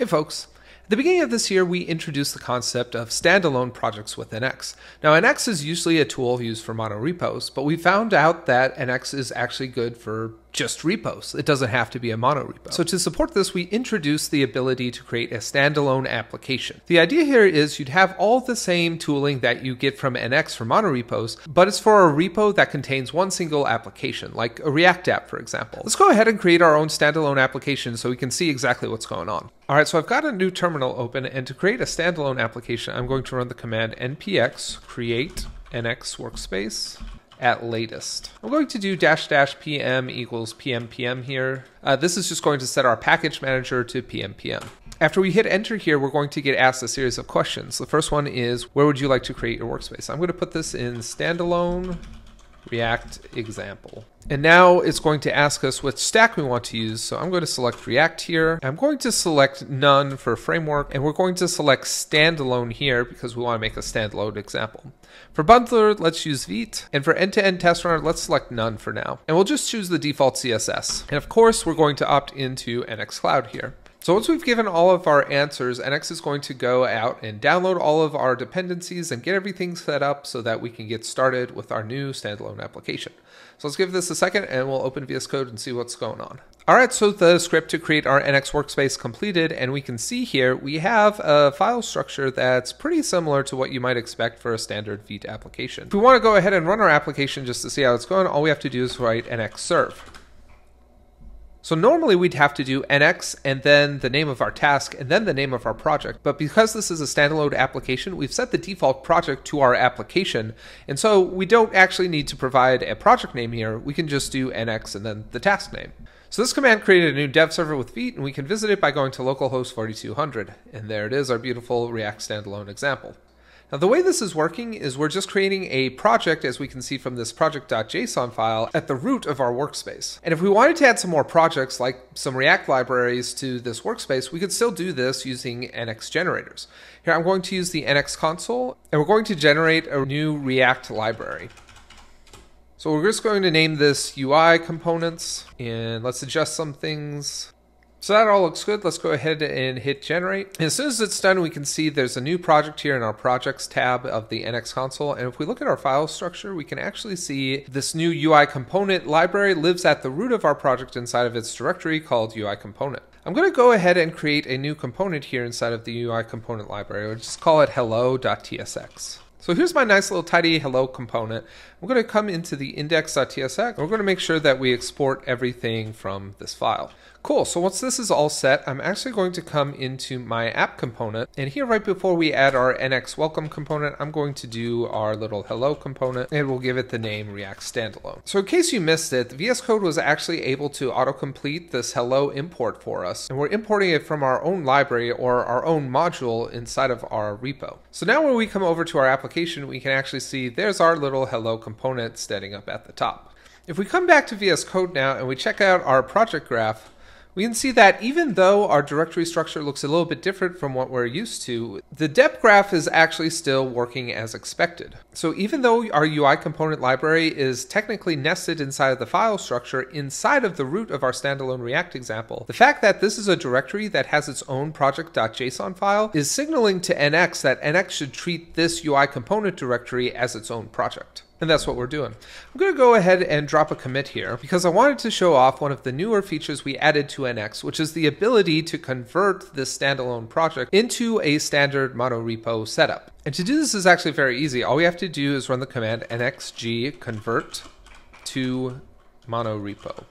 Hey folks, at the beginning of this year, we introduced the concept of standalone projects with NX. Now, NX is usually a tool used for monorepos, but we found out that NX is actually good for just repos. It doesn't have to be a monorepo. So to support this, we introduced the ability to create a standalone application. The idea here is you'd have all the same tooling that you get from NX for monorepos, but it's for a repo that contains one single application, like a React app, for example. Let's go ahead and create our own standalone application so we can see exactly what's going on. All right, so I've got a new terminal open, and to create a standalone application, I'm going to run the command npx create nx workspace at latest. I'm going to do --pm equals pnpm here. This is just going to set our package manager to pnpm. After we hit enter here, we're going to get asked a series of questions. The first one is, where would you like to create your workspace? I'm going to put this in standalone React example. And now it's going to ask us which stack we want to use. So I'm going to select React here. I'm going to select none for framework, and we're going to select standalone here because we want to make a standalone example. For bundler, let's use Vite. And for end-to-end test runner, let's select none for now. And we'll just choose the default CSS. And of course, we're going to opt into NX Cloud here. So once we've given all of our answers, NX is going to go out and download all of our dependencies and get everything set up so that we can get started with our new standalone application. So let's give this a second and we'll open VS Code and see what's going on. All right, so the script to create our NX workspace completed, and we can see here we have a file structure that's pretty similar to what you might expect for a standard Vite application. If we want to go ahead and run our application just to see how it's going, all we have to do is write NX serve. So normally we'd have to do NX and then the name of our task and then the name of our project. But because this is a standalone application, we've set the default project to our application. And so we don't actually need to provide a project name here. We can just do NX and then the task name. So this command created a new dev server with Vite, and we can visit it by going to localhost 4200. And there it is, our beautiful React standalone example. Now, the way this is working is we're just creating a project, as we can see from this project.json file, at the root of our workspace. And if we wanted to add some more projects, like some React libraries to this workspace, we could still do this using NX generators. Here, I'm going to use the NX console, and we're going to generate a new React library. So we're just going to name this UI components, and let's adjust some things. So that all looks good. Let's go ahead and hit generate. And as soon as it's done, we can see there's a new project here in our projects tab of the NX console. And if we look at our file structure, we can actually see this new UI component library lives at the root of our project inside of its directory called UI component. I'm going to go ahead and create a new component here inside of the UI component library. We'll just call it hello.tsx. So here's my nice little tidy hello component. I'm going to come into the index.tsx. We're going to make sure that we export everything from this file. Cool. So once this is all set, I'm actually going to come into my app component. And here, right before we add our NX welcome component, I'm going to do our little hello component, and we'll give it the name React Standalone. So in case you missed it, the VS Code was actually able to autocomplete this hello import for us. And we're importing it from our own library or our own module inside of our repo. So now when we come over to our application, we can actually see there's our little hello component standing up at the top. If we come back to VS Code now and we check out our project graph, we can see that even though our directory structure looks a little bit different from what we're used to, the dep graph is actually still working as expected. So even though our UI component library is technically nested inside of the file structure inside of the root of our standalone React example, the fact that this is a directory that has its own project.json file is signaling to NX that NX should treat this UI component directory as its own project. And that's what we're doing. I'm going to go ahead and drop a commit here because I wanted to show off one of the newer features we added to NX, which is the ability to convert this standalone project into a standard monorepo setup. And to do this is actually very easy. All we have to do is run the command nxg convert to monorepo.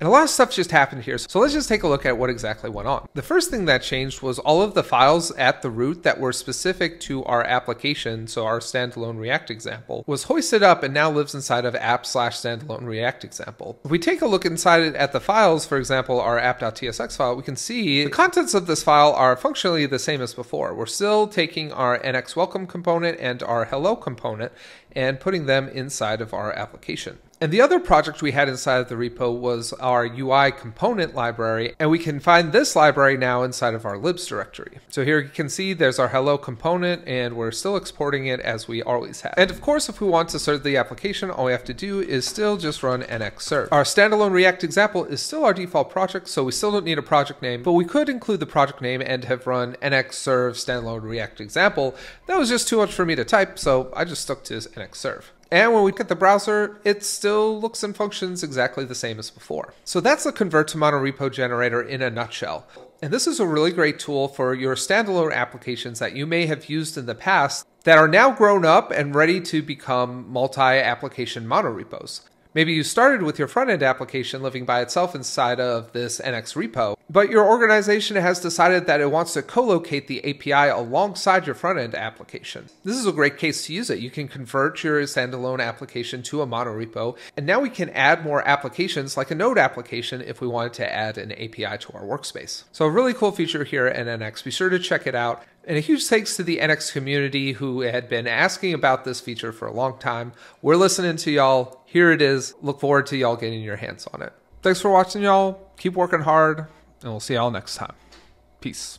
And a lot of stuff just happened here. So let's just take a look at what exactly went on. The first thing that changed was all of the files at the root that were specific to our application, so our standalone React example, was hoisted up and now lives inside of app/standalone React example. If we take a look inside it at the files, for example, our app.tsx file, we can see the contents of this file are functionally the same as before. We're still taking our NX welcome component and our hello component and putting them inside of our application. And the other project we had inside of the repo was our UI component library, and we can find this library now inside of our libs directory. So here you can see there's our hello component, and we're still exporting it as we always have. And of course, if we want to serve the application, all we have to do is still just run nx serve. Our standalone React example is still our default project, so we still don't need a project name, but we could include the project name and have run nx serve standalone React example. That was just too much for me to type, so I just stuck to nx serve. And when we look at the browser, it still looks and functions exactly the same as before. So that's the convert to monorepo generator in a nutshell. And this is a really great tool for your standalone applications that you may have used in the past that are now grown up and ready to become multi-application monorepos. Maybe you started with your front-end application living by itself inside of this NX repo, but your organization has decided that it wants to co-locate the API alongside your front-end application. This is a great case to use it. You can convert your standalone application to a monorepo, and now we can add more applications like a node application if we wanted to add an API to our workspace. So a really cool feature here at NX. Be sure to check it out. And a huge thanks to the NX community who had been asking about this feature for a long time. We're listening to y'all. Here it is. Look forward to y'all getting your hands on it. Thanks for watching, y'all. Keep working hard, and we'll see y'all next time. Peace.